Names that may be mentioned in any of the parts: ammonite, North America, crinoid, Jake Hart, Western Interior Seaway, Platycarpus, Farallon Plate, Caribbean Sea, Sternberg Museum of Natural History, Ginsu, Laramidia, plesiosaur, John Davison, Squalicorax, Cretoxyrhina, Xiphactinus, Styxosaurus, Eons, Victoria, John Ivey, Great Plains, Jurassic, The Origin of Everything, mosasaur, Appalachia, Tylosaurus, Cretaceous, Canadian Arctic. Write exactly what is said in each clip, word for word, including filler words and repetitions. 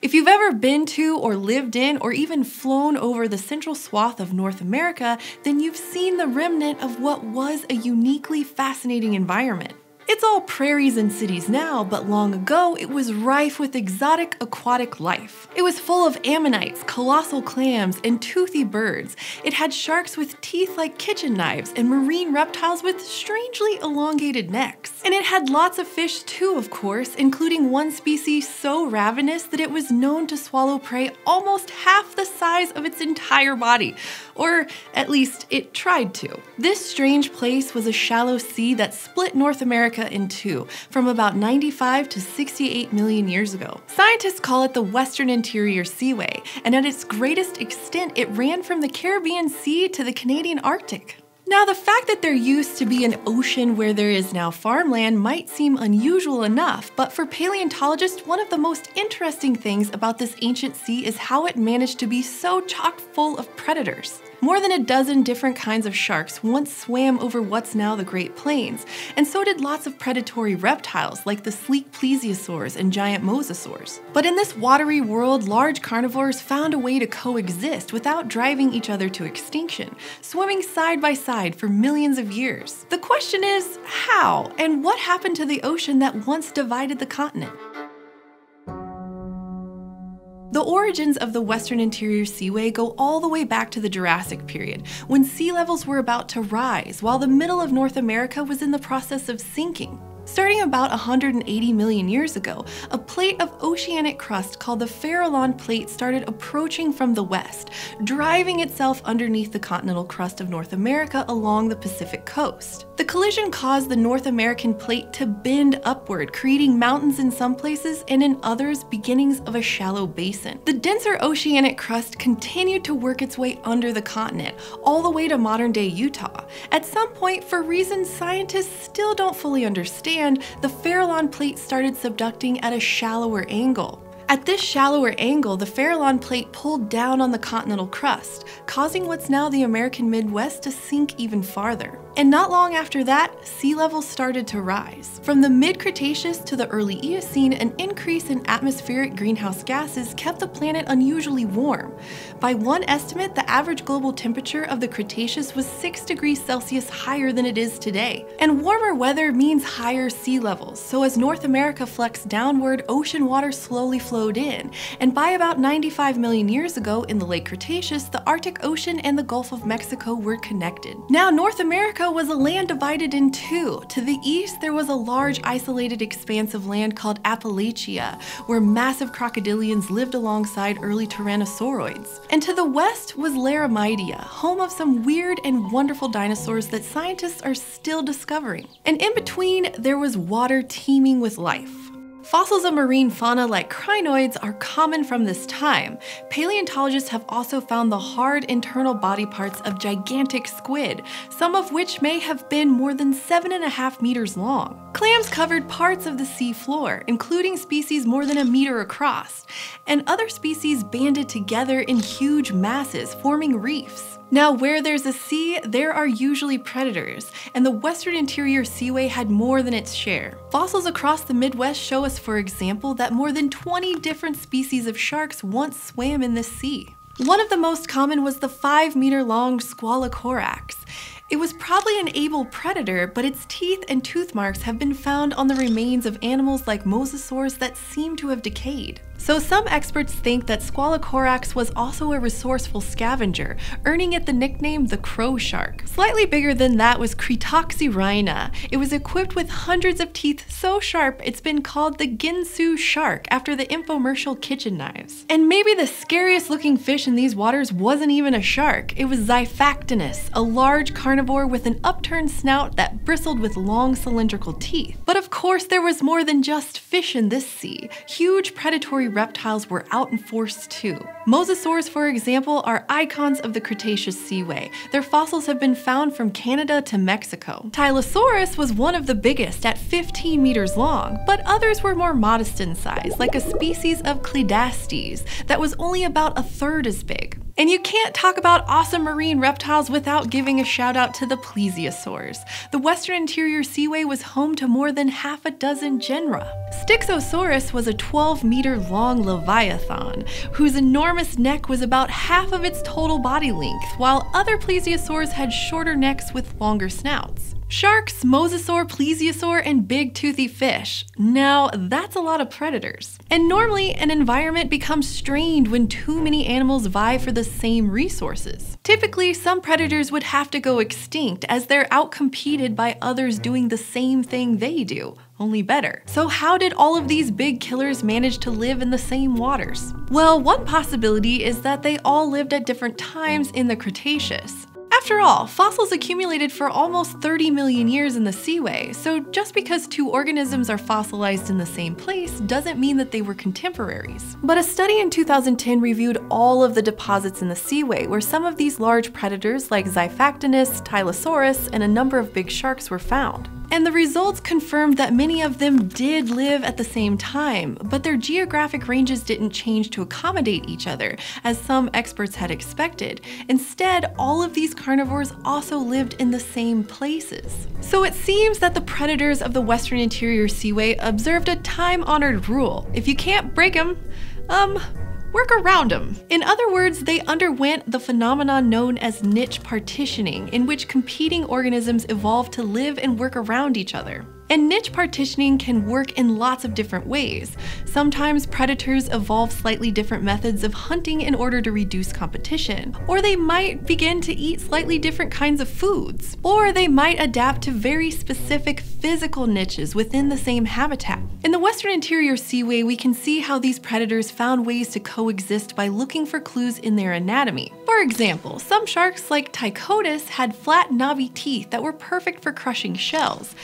If you've ever been to or lived in or even flown over the central swath of North America, then you've seen the remnant of what was a uniquely fascinating environment. It's all prairies and cities now, but long ago it was rife with exotic aquatic life. It was full of ammonites, colossal clams, and toothy birds. It had sharks with teeth like kitchen knives and marine reptiles with strangely elongated necks. And it had lots of fish too, of course, including one species so ravenous that it was known to swallow prey almost half the size of its entire body, or at least it tried to. This strange place was a shallow sea that split North America in two, from about ninety-five to sixty-eight million years ago. Scientists call it the Western Interior Seaway, and at its greatest extent, it ran from the Caribbean Sea to the Canadian Arctic. Now, the fact that there used to be an ocean where there is now farmland might seem unusual enough, but for paleontologists, one of the most interesting things about this ancient sea is how it managed to be so chock full of predators. More than a dozen different kinds of sharks once swam over what's now the Great Plains, and so did lots of predatory reptiles like the sleek plesiosaurs and giant mosasaurs. But in this watery world, large carnivores found a way to coexist without driving each other to extinction, swimming side by side for millions of years. The question is, how? And what happened to the ocean that once divided the continent? The origins of the Western Interior Seaway go all the way back to the Jurassic period, when sea levels were about to rise, while the middle of North America was in the process of sinking. Starting about one hundred eighty million years ago, a plate of oceanic crust called the Farallon Plate started approaching from the west, driving itself underneath the continental crust of North America along the Pacific coast. The collision caused the North American plate to bend upward, creating mountains in some places and in others beginnings of a shallow basin. The denser oceanic crust continued to work its way under the continent, all the way to modern-day Utah. At some point, for reasons scientists still don't fully understand, and the Farallon Plate started subducting at a shallower angle. At this shallower angle, the Farallon Plate pulled down on the continental crust, causing what's now the American Midwest to sink even farther. And not long after that, sea levels started to rise. From the mid-Cretaceous to the early Eocene, an increase in atmospheric greenhouse gases kept the planet unusually warm. By one estimate, the average global temperature of the Cretaceous was six degrees Celsius higher than it is today. And warmer weather means higher sea levels, so as North America flexed downward, ocean water slowly flowed in, and by about ninety-five million years ago in the late Cretaceous, the Arctic Ocean and the Gulf of Mexico were connected. Now, North America was a land divided in two. To the east, there was a large isolated expanse of land called Appalachia, where massive crocodilians lived alongside early tyrannosauroids. And to the west was Laramidia, home of some weird and wonderful dinosaurs that scientists are still discovering. And in between, there was water teeming with life. Fossils of marine fauna like crinoids are common from this time. Paleontologists have also found the hard internal body parts of gigantic squid, some of which may have been more than seven and a half meters long. Clams covered parts of the sea floor, including species more than a meter across, and other species banded together in huge masses, forming reefs. Now, where there's a sea, there are usually predators, and the Western Interior Seaway had more than its share. Fossils across the Midwest show us, for example, that more than twenty different species of sharks once swam in this sea. One of the most common was the five meter long Squalicorax. It was probably an able predator, but its teeth and tooth marks have been found on the remains of animals like mosasaurs that seem to have decayed. So some experts think that Squalicorax was also a resourceful scavenger, earning it the nickname the crow shark. Slightly bigger than that was Cretoxyrhina. It was equipped with hundreds of teeth so sharp it's been called the Ginsu shark after the infomercial kitchen knives. And maybe the scariest looking fish in these waters wasn't even a shark. It was Xiphactinus, a large carnivore with an upturned snout that bristled with long cylindrical teeth. But of course there was more than just fish in this sea. Huge predatory reptiles were out in force too. Mosasaurs, for example, are icons of the Cretaceous Seaway. Their fossils have been found from Canada to Mexico. Tylosaurus was one of the biggest at fifteen meters long, but others were more modest in size, like a species of Clidastes that was only about a third as big. And you can't talk about awesome marine reptiles without giving a shout out to the plesiosaurs. The Western Interior Seaway was home to more than half a dozen genera. Styxosaurus was a twelve meter long leviathan, whose enormous neck was about half of its total body length, while other plesiosaurs had shorter necks with longer snouts. Sharks, mosasaur, plesiosaur, and big toothy fish. Now, that's a lot of predators. And normally, an environment becomes strained when too many animals vie for the same resources. Typically, some predators would have to go extinct as they're outcompeted by others doing the same thing they do, only better. So how did all of these big killers manage to live in the same waters? Well, one possibility is that they all lived at different times in the Cretaceous. After all, fossils accumulated for almost thirty million years in the seaway, so just because two organisms are fossilized in the same place doesn't mean that they were contemporaries. But a study in two thousand ten reviewed all of the deposits in the seaway where some of these large predators like Xiphactinus, Tylosaurus, and a number of big sharks were found. And the results confirmed that many of them did live at the same time, but their geographic ranges didn't change to accommodate each other, as some experts had expected. Instead, all of these carnivores also lived in the same places. So it seems that the predators of the Western Interior Seaway observed a time-honored rule. If you can't break them, um, work around them. In other words, they underwent the phenomenon known as niche partitioning, in which competing organisms evolved to live and work around each other. And niche partitioning can work in lots of different ways. Sometimes predators evolve slightly different methods of hunting in order to reduce competition, or they might begin to eat slightly different kinds of foods, or they might adapt to very specific physical niches within the same habitat. In the Western Interior Seaway, we can see how these predators found ways to coexist by looking for clues in their anatomy. For example, some sharks like Tylosaurus had flat, knobby teeth that were perfect for crushing shells.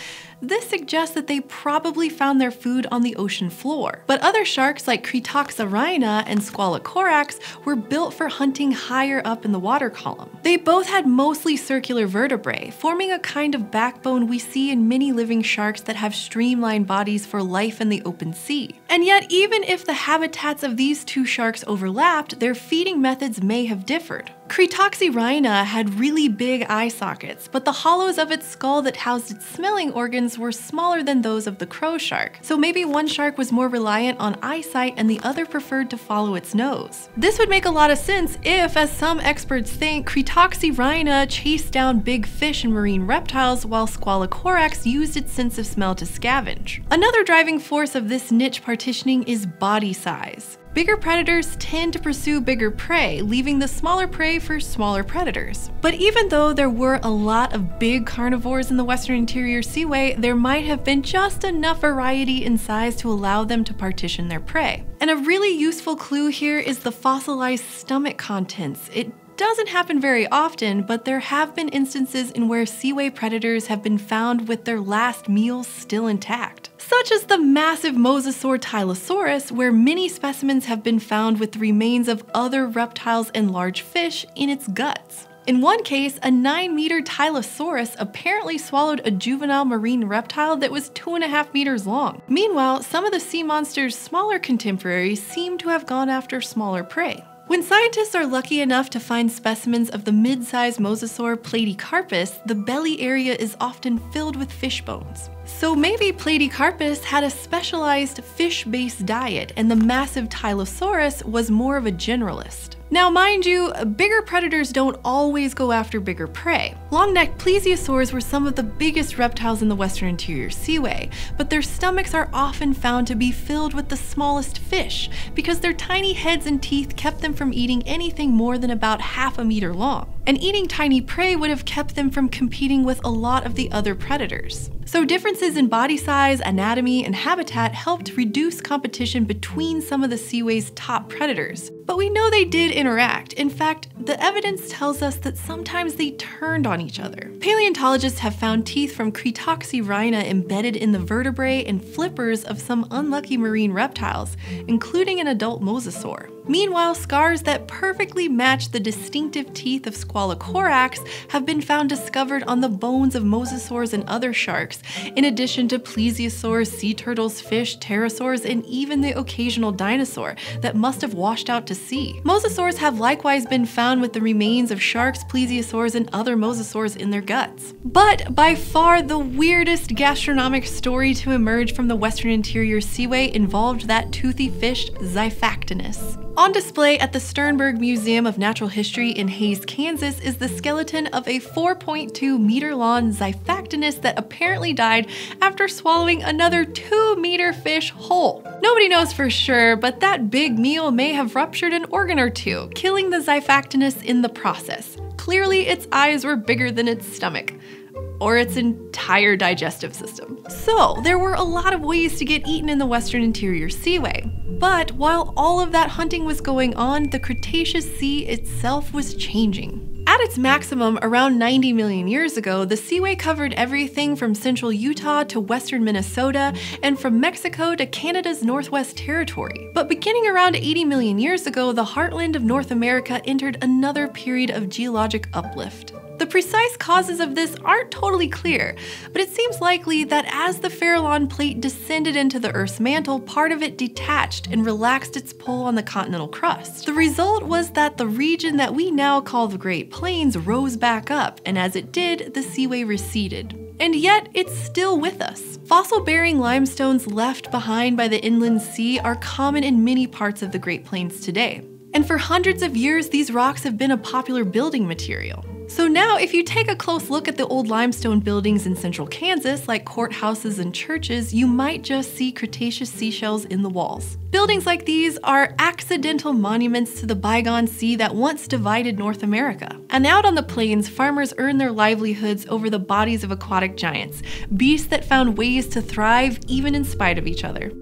This suggests that they probably found their food on the ocean floor. But other sharks like Cretoxyrhina and Squalicorax were built for hunting higher up in the water column. They both had mostly circular vertebrae, forming a kind of backbone we see in many living sharks that have streamlined bodies for life in the open sea. And yet, even if the habitats of these two sharks overlapped, their feeding methods may have differed. Cretoxyrhina had really big eye sockets, but the hollows of its skull that housed its smelling organs were smaller than those of the crow shark, so maybe one shark was more reliant on eyesight and the other preferred to follow its nose. This would make a lot of sense if, as some experts think, Cretoxyrhina chased down big fish and marine reptiles while Squalicorax used its sense of smell to scavenge. Another driving force of this niche partitioning is body size. Bigger predators tend to pursue bigger prey, leaving the smaller prey for smaller predators. But even though there were a lot of big carnivores in the Western Interior Seaway, there might have been just enough variety in size to allow them to partition their prey. And a really useful clue here is the fossilized stomach contents. It doesn't happen very often, but there have been instances in where seaway predators have been found with their last meals still intact. Such as the massive mosasaur Tylosaurus, where many specimens have been found with the remains of other reptiles and large fish in its guts. In one case, a nine meter Tylosaurus apparently swallowed a juvenile marine reptile that was two and a half meters long. Meanwhile, some of the sea monster's smaller contemporaries seem to have gone after smaller prey. When scientists are lucky enough to find specimens of the mid-sized mosasaur Platycarpus, the belly area is often filled with fish bones. So maybe Platycarpus had a specialized fish-based diet, and the massive Tylosaurus was more of a generalist. Now mind you, bigger predators don't always go after bigger prey. Long-necked plesiosaurs were some of the biggest reptiles in the Western Interior Seaway, but their stomachs are often found to be filled with the smallest fish because their tiny heads and teeth kept them from eating anything more than about half a meter long. And eating tiny prey would have kept them from competing with a lot of the other predators. So differences in body size, anatomy, and habitat helped reduce competition between some of the seaway's top predators. But we know they did interact. In fact, the evidence tells us that sometimes they turned on each other. Paleontologists have found teeth from Cretoxyrhina embedded in the vertebrae and flippers of some unlucky marine reptiles, including an adult mosasaur. Meanwhile, scars that perfectly match the distinctive teeth of Squalicorax have been found discovered on the bones of mosasaurs and other sharks, in addition to plesiosaurs, sea turtles, fish, pterosaurs, and even the occasional dinosaur that must have washed out to sea. Mosasaurs have likewise been found with the remains of sharks, plesiosaurs, and other mosasaurs in their guts. But by far the weirdest gastronomic story to emerge from the Western Interior Seaway involved that toothy fish Xiphactinus. On display at the Sternberg Museum of Natural History in Hays, Kansas is the skeleton of a four point two meter long Xiphactinus that apparently died after swallowing another two meter fish whole. Nobody knows for sure, but that big meal may have ruptured an organ or two, killing the Xiphactinus in the process. Clearly, its eyes were bigger than its stomach, or its entire digestive system. So there were a lot of ways to get eaten in the Western Interior Seaway. But while all of that hunting was going on, the Cretaceous Sea itself was changing. At its maximum, around ninety million years ago, the seaway covered everything from central Utah to western Minnesota, and from Mexico to Canada's Northwest Territory. But beginning around eighty million years ago, the heartland of North America entered another period of geologic uplift. The precise causes of this aren't totally clear, but it seems likely that as the Farallon Plate descended into the Earth's mantle, part of it detached and relaxed its pull on the continental crust. The result was that the region that we now call the Great Plains rose back up, and as it did, the seaway receded. And yet, it's still with us. Fossil-bearing limestones left behind by the inland sea are common in many parts of the Great Plains today. And for hundreds of years, these rocks have been a popular building material. So now, if you take a close look at the old limestone buildings in central Kansas, like courthouses and churches, you might just see Cretaceous seashells in the walls. Buildings like these are accidental monuments to the bygone sea that once divided North America. And out on the plains, farmers earn their livelihoods over the bodies of aquatic giants, beasts that found ways to thrive even in spite of each other.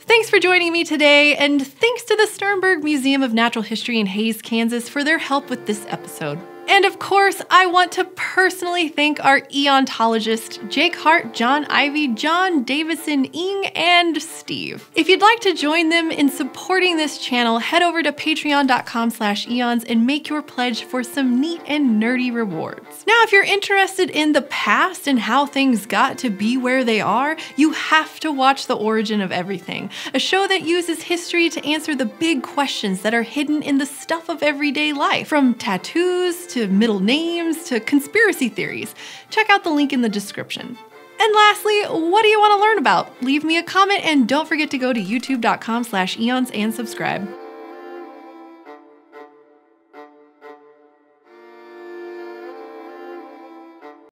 Thanks for joining me today, and thanks to the Sternberg Museum of Natural History in Hays, Kansas for their help with this episode. And of course, I want to personally thank our eontologists, Jake Hart, John Ivey, John Davison, Ing, and Steve. If you'd like to join them in supporting this channel, head over to patreon.com slash eons and make your pledge for some neat and nerdy rewards. Now, if you're interested in the past and how things got to be where they are, you have to watch The Origin of Everything, a show that uses history to answer the big questions that are hidden in the stuff of everyday life, from tattoos to middle names to conspiracy theories. Check out the link in the description. And lastly, what do you want to learn about? Leave me a comment, and don't forget to go to youtube.com slash eons and subscribe.